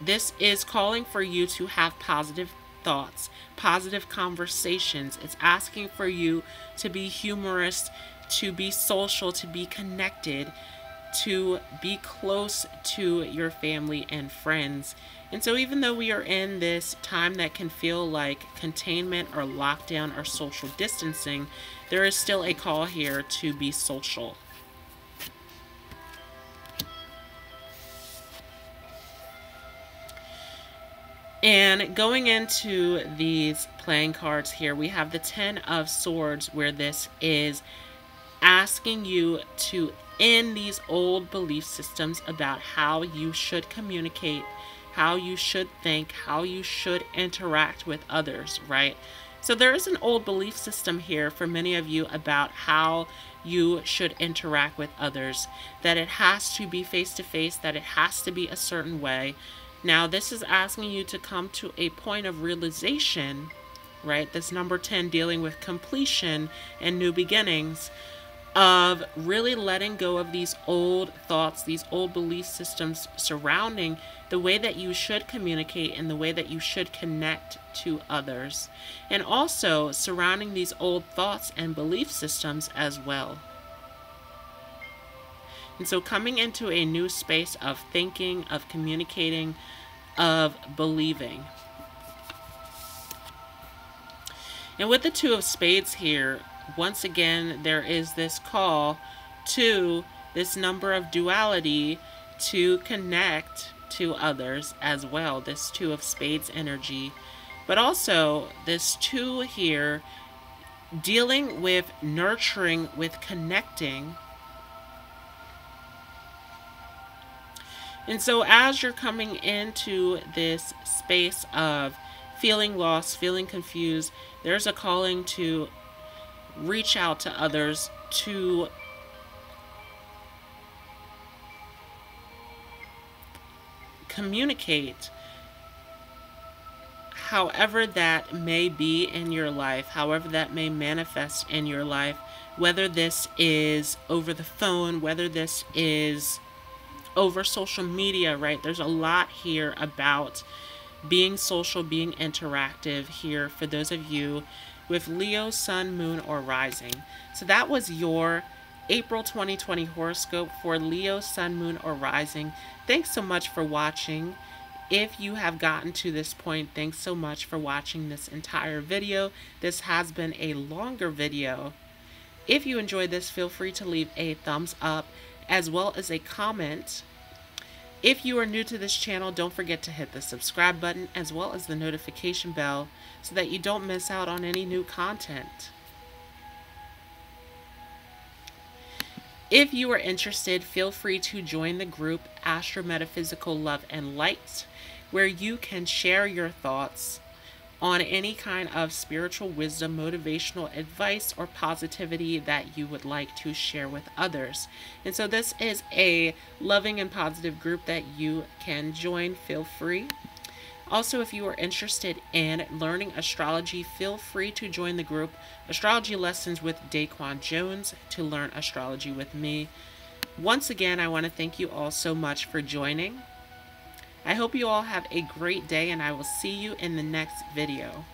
this is calling for you to have positive thoughts, positive conversations. It's asking for you to be humorous, to be social, to be connected, to be close to your family and friends. And so even though we are in this time that can feel like containment or lockdown or social distancing, there is still a call here to be social. And going into these playing cards here, we have the Ten of Swords, where this is asking you to end these old belief systems about how you should communicate, how you should think, how you should interact with others, right? So there is an old belief system here for many of you about how you should interact with others, that it has to be face-to-face, that it has to be a certain way. Now, this is asking you to come to a point of realization, right? This number ten dealing with completion and new beginnings, of really letting go of these old thoughts, these old belief systems surrounding the way that you should communicate and the way that you should connect to others. And also surrounding these old thoughts and belief systems as well. And so coming into a new space of thinking, of communicating, of believing. And with the Two of Spades here, once again, there is this call to this number of duality to connect to others as well, this Two of Spades energy. But also, this two here, dealing with nurturing, with connecting. And so as you're coming into this space of feeling lost, feeling confused, there's a calling to reach out to others, to communicate however that may be in your life, however that may manifest in your life, whether this is over the phone, whether this is over social media, right? There's a lot here about being social, being interactive here for those of you with Leo, Sun, Moon, or Rising. So that was your April twenty twenty horoscope for Leo, Sun, Moon, or Rising. Thanks so much for watching. If you have gotten to this point, thanks so much for watching this entire video. This has been a longer video. If you enjoyed this, feel free to leave a thumbs up as well as a comment. If you are new to this channel, don't forget to hit the subscribe button as well as the notification bell so that you don't miss out on any new content. If you are interested, feel free to join the group Astro Metaphysical Love and Light, where you can share your thoughts on any kind of spiritual wisdom, motivational advice, or positivity that you would like to share with others. And so this is a loving and positive group that you can join. Feel free. Also, if you are interested in learning astrology, feel free to join the group Astrology Lessons with Daquan Jones to learn astrology with me. Once again, I want to thank you all so much for joining. I hope you all have a great day, and I will see you in the next video.